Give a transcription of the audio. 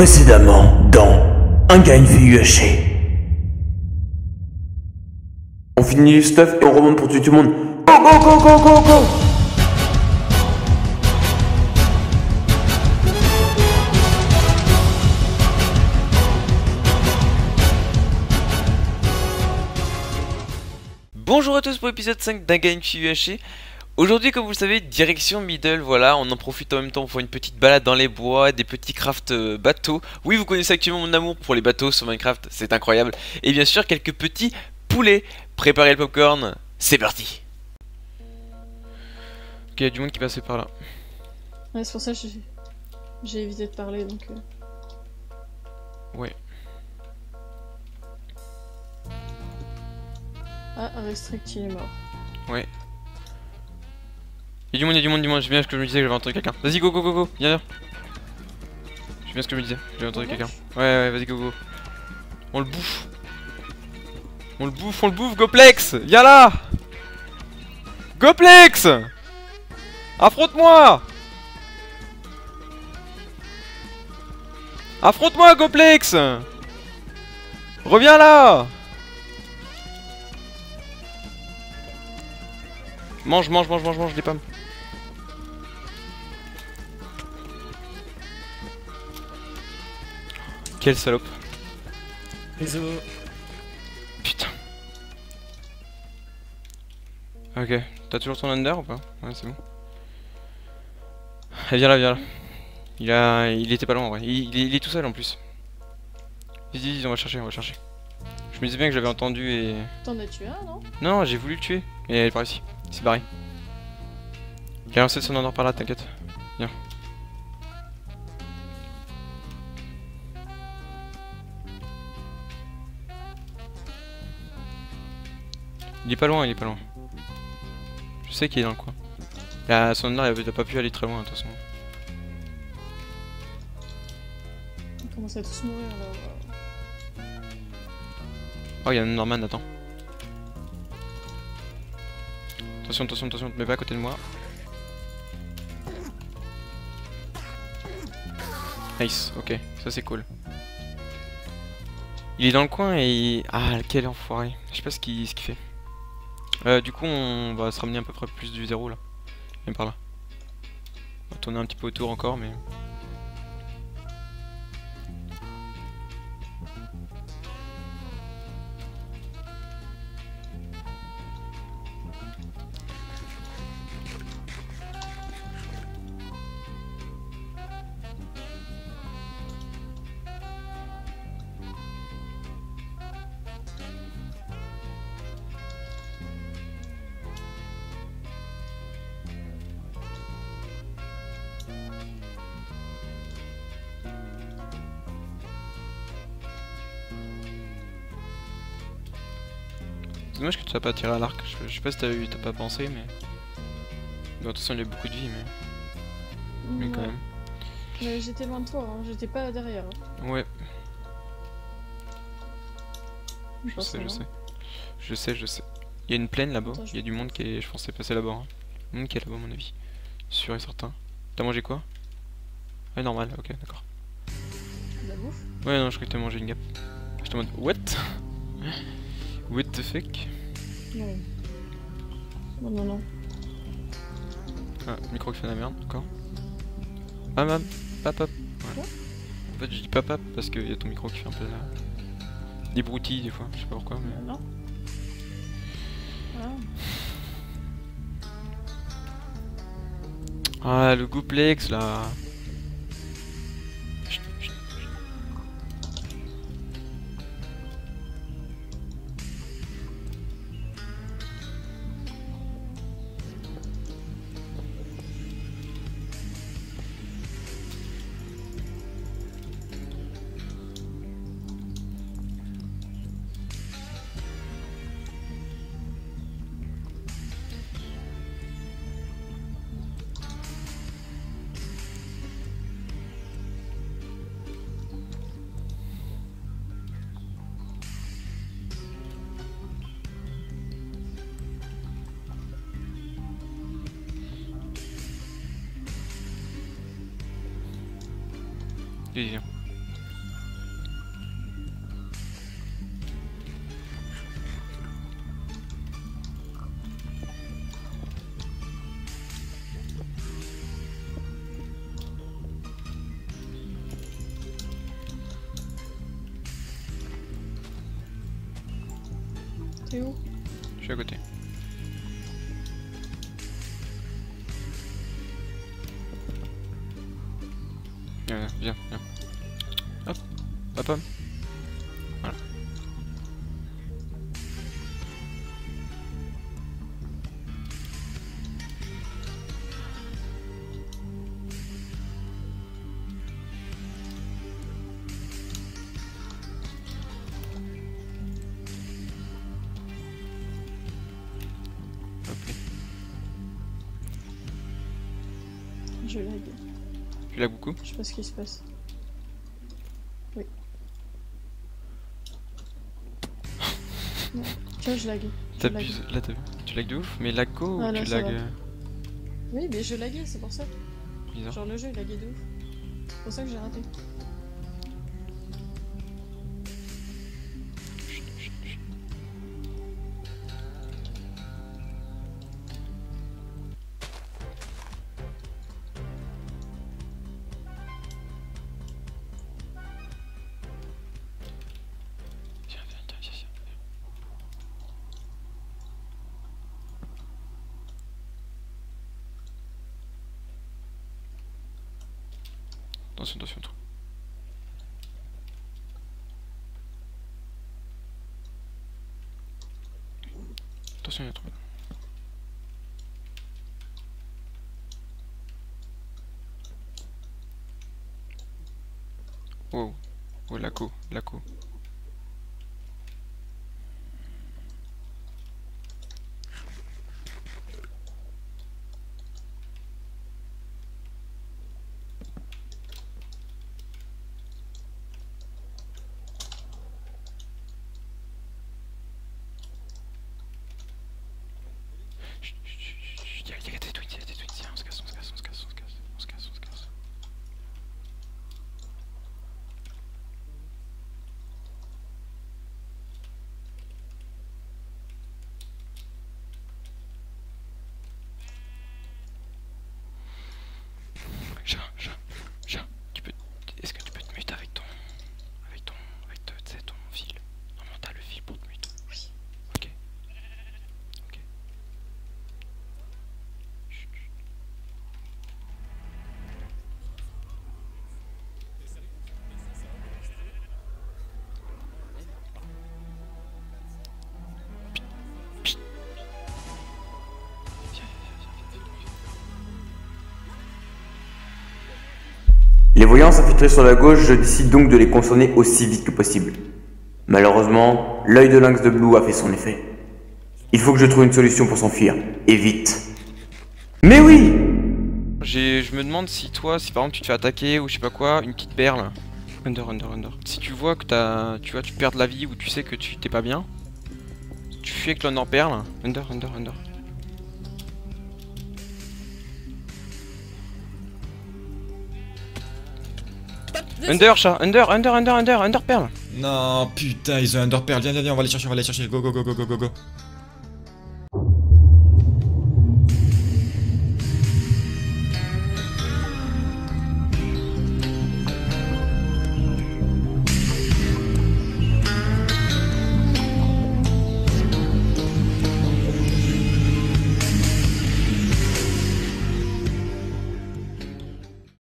Précédemment dans Un gain VUHC. On finit le stuff et on remonte pour tuer tout le monde. Go go go go go go. Bonjour à tous pour l'épisode 5 d'un gain VUHC. Aujourd'hui, comme vous le savez, direction middle, voilà, on en profite en même temps pour une petite balade dans les bois, des petits crafts bateaux. Oui, vous connaissez actuellement mon amour pour les bateaux sur Minecraft, c'est incroyable. Et bien sûr, quelques petits poulets. Préparez le popcorn, c'est parti. Ok, il y a du monde qui passait par là. Ouais, c'est pour ça que j'ai évité de parler, donc... Ouais. Ah, Restrict, il est mort. Ouais. Y'a du monde, y'a du monde, dis-moi, j'ai bien ce que je me disais que j'avais entendu quelqu'un. Vas-y, go, go, go, go, viens, viens. J'ai bien ce que je me disais, j'avais entendu quelqu'un. Ouais, ouais, vas-y, go, go. On le bouffe. On le bouffe, on le bouffe, Goplex. Viens là Goplex. Affronte-moi. Affronte-moi, Goplex. Reviens là. Mange, mange, mange, mange, mange les pommes. Quelle salope. Bisous. Putain. Ok, t'as toujours ton Ender ou pas? Ouais, c'est bon. Allez, viens là, viens là. Il était pas loin en vrai. Il est tout seul en plus. Vas-y, vas-y, on va chercher, on va chercher. Je me disais bien que j'avais entendu et... T'en as tué un, non? Non, j'ai voulu le tuer. Et elle est par ici. C'est barré. Il a lancé son endroit par là, t'inquiète. Viens. Il est pas loin, il est pas loin. Je sais qu'il est dans le coin. Là, son endroit, il a pas pu aller très loin de toute façon. On commence à tous mourir là. Oh, il y a un Norman, attends. Attention, attention, attention, te mets pas à côté de moi. Nice, ok, ça c'est cool. Il est dans le coin et il... Ah, quel enfoiré. Je sais pas ce qu'il fait. Du coup, on va se ramener à peu près plus du zéro là. Même par là. On va tourner un petit peu autour encore, mais... C'est dommage que tu n'as pas tiré à l'arc, je sais pas si t'as pas pensé, mais... De toute façon il y a beaucoup de vie, mais... Mais quand même... Mais j'étais loin de toi, hein. J'étais pas derrière. Hein. Ouais. Je sais, je sais. Je sais, je sais. Il y a une plaine là-bas, il y a du monde qui est... Je pensais passer là-bas. Hein. Le monde qui est là-bas à mon avis. Sûr et certain. T'as mangé quoi? Ah normal, ok, d'accord. La bouffe? Ouais, non, je crois que t'as mangé une gappe. Je te demande... What? What the fuck? Non. Non, non, non. Ah, le micro qui fait la merde, d'accord. Ah, mam, pap, hop. Ouais. En fait, je dis pap, hop parce qu'il y a ton micro qui fait un peu la... des broutilles des fois, je sais pas pourquoi, mais. Non. Ah, le Goplex là. t'es où? Je suis à côté. Viens, viens. Hop, hop, hop. Voilà. Okay. Je lag. Tu lag beaucoup? Je sais pas ce qui se passe. Oui. Tiens, je lag. T'abuses, là t'as vu. Tu lag de ouf, mais lag go ou tu lag... Oui, mais je laguais, c'est pour ça. Bizarre. Genre le jeu il laguait de ouf. C'est pour ça que j'ai raté. Attention, attention, toi. Attention, il y a trop. Wow, oh, laco, laco. Les voyants s'infiltrer sur la gauche, je décide donc de les consommer aussi vite que possible. Malheureusement, l'œil de lynx de Blue a fait son effet. Il faut que je trouve une solution pour s'enfuir, et vite. Mais oui! Je me demande si toi, si par exemple tu te fais attaquer ou je sais pas quoi, une petite perle. Under. Si tu vois que tu perds de la vie ou tu sais que tu t'es pas bien, tu fuis avec l'Under Pearl. Under. Under chat, Under Pearl. Non putain, ils ont Under Pearl, viens, on va les chercher, go.